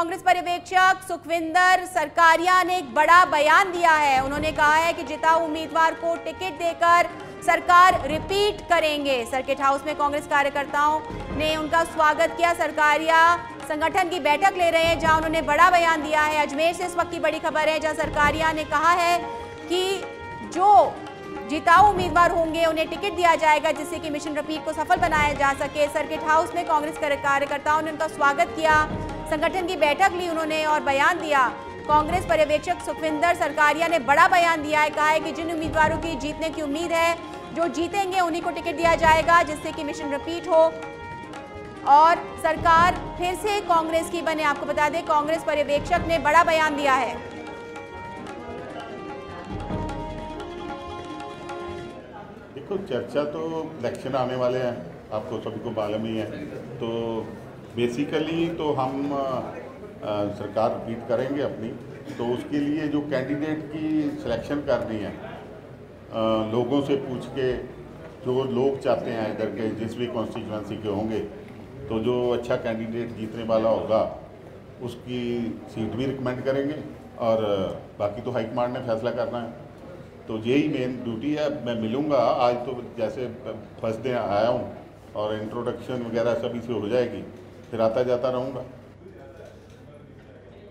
कांग्रेस पर्यवेक्षक सुखविंदर सरकारिया ने एक बड़ा बयान दिया है। उन्होंने कहा है कि जिताऊ उम्मीदवार को टिकट देकर सरकार रिपीट करेंगे। सर्किट हाउस में कांग्रेस कार्यकर्ताओं ने उनका स्वागत किया। सरकारिया संगठन की बैठक ले रहे हैं जहां उन्होंने बड़ा बयान दिया है। अजमेर से इस वक्त की बड़ी खबर है जहां सरकारिया ने कहा है कि जो जिताऊ उम्मीदवार होंगे उन्हें टिकट दिया जाएगा, जिससे कि मिशन रिपीट को सफल बनाया जा सके। सर्किट हाउस में कांग्रेस कार्यकर्ताओं ने उनका स्वागत किया, संगठन की बैठक ली उन्होंने और बयान दिया। कांग्रेस पर्यवेक्षक सुखविंदर सरकारिया ने बड़ा बयान दिया है, कहा है कि जिन उम्मीदवारों की जीतने की उम्मीद है, जो जीतेंगे उन्हीं को टिकट दिया जाएगा, जिससे कि मिशन रिपीट हो और सरकार फिर से कांग्रेस की बने। आपको बता दें कांग्रेस पर्यवेक्षक ने बड़ा बयान दिया है। तो चर्चा तो इलेक्शन आने वाले हैं, आपको सभी को मालूम ही है। तो बेसिकली तो हम सरकार रिपीट करेंगे अपनी, तो उसके लिए जो कैंडिडेट की सिलेक्शन करनी है, लोगों से पूछ के जो लोग चाहते हैं इधर के जिस भी कॉन्स्टिट्यूएंसी के होंगे, तो जो अच्छा कैंडिडेट जीतने वाला होगा उसकी सीट भी रिकमेंड करेंगे और बाकी तो हाईकमांड ने फैसला करना है। तो यही मेन ड्यूटी है। मैं मिलूँगा आज, तो जैसे फर्स्ट डे आया हूँ और इंट्रोडक्शन वगैरह सभी से हो जाएगी, फिर आता जाता रहूँगा।